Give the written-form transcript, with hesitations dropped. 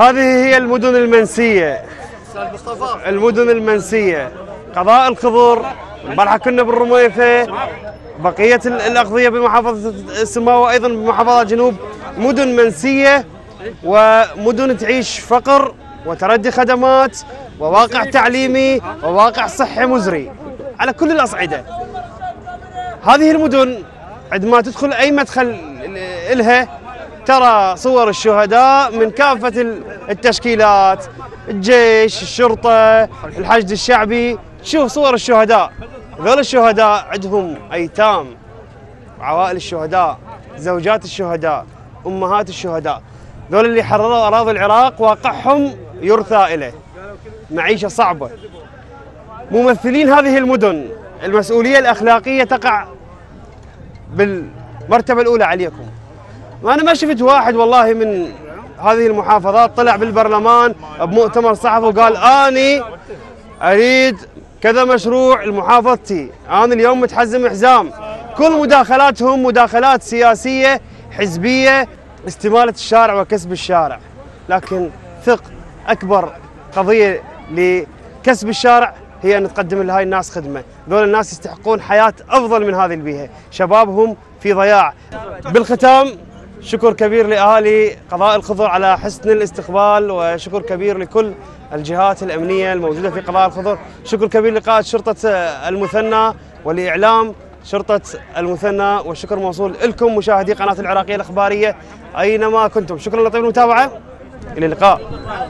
هذه هي المدن المنسية، المدن المنسية، قضاء الخضر. البارحة كنا بالرميثة، بقية الأقضية بمحافظة السماوه أيضا بمحافظة جنوب، مدن منسية ومدن تعيش فقر وتردي خدمات وواقع تعليمي وواقع صحي مزري على كل الأصعدة. هذه المدن عندما تدخل أي مدخل إلها ترى صور الشهداء من كافة التشكيلات، الجيش، الشرطة، الحشد الشعبي، تشوف صور الشهداء. هذول الشهداء عندهم أيتام، عوائل الشهداء، زوجات الشهداء، أمهات الشهداء. هذول اللي حرروا أراضي العراق واقعهم يرثى إليه، معيشة صعبة. ممثلين هذه المدن المسؤولية الأخلاقية تقع بالمرتبة الأولى عليكم. أنا ما شفت واحد والله من هذه المحافظات طلع بالبرلمان بمؤتمر صحفي وقال أني أريد كذا مشروع لمحافظتي، أنا اليوم متحزم حزام. كل مداخلاتهم مداخلات سياسية حزبية، استمالة الشارع وكسب الشارع. لكن ثق أكبر قضية لكسب الشارع هي أن تقدم لهاي الناس خدمة. ذول الناس يستحقون حياة أفضل من هذه البيئة، شبابهم في ضياع. بالختام شكر كبير لأهالي قضاء الخضر على حسن الاستقبال، وشكر كبير لكل الجهات الأمنية الموجودة في قضاء الخضر. شكر كبير لقائد شرطة المثنى ولإعلام شرطة المثنى، والشكر موصول لكم مشاهدي قناة العراقية الأخبارية أينما كنتم. شكرا لطيب المتابعة، إلى اللقاء.